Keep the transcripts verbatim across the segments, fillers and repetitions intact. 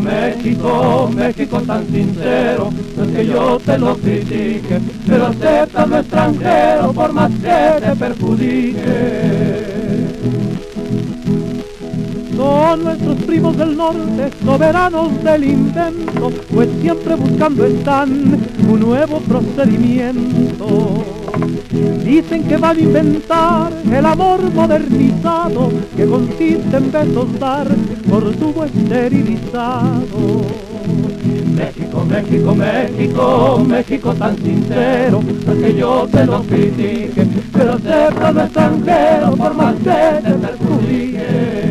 México, México, México tan sincero, no es que yo te lo critique, pero acepta lo extranjero por más que te perjudique. Son nuestros primos del norte, soberanos del invento, pues siempre buscando están un nuevo procedimiento. Dicen que van a inventar el amor modernizado, que consiste en besos dar por tubo esterilizado. México, México, México, México tan sincero, no es que yo te lo critique, pero acepta lo extranjero por más que te perjudique.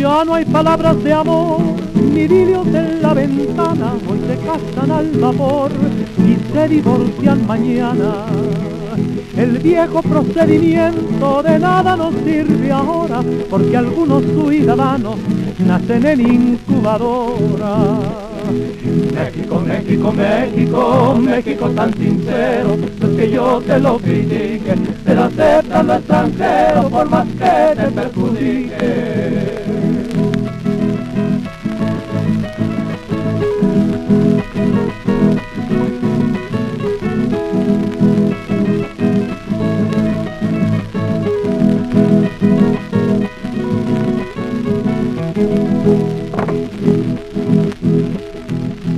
Ya no hay palabras de amor, ni lirios en la ventana, hoy se casan al vapor y se divorcian mañana. El viejo procedimiento de nada nos sirve ahora, porque algunos ciudadanos nacen en incubadora. México, México, México, México tan sincero, no es que yo te lo critique, pero acepta lo extranjero por más que te perjudique.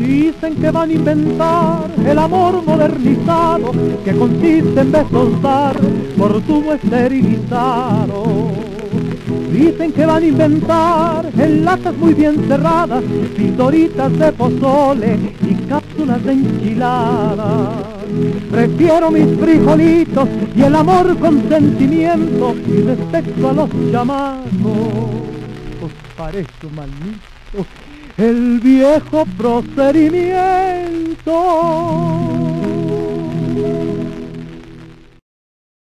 Dicen que van a inventar el amor modernizado, que consiste en besos dar por tubo esterilizado. Dicen que van a inventar en latas muy bien cerradas, pintoritas de pozole y cápsulas de enchiladas. Prefiero mis frijolitos y el amor con sentimiento, y respecto a los chamacos, os parezco maldito el viejo procedimiento.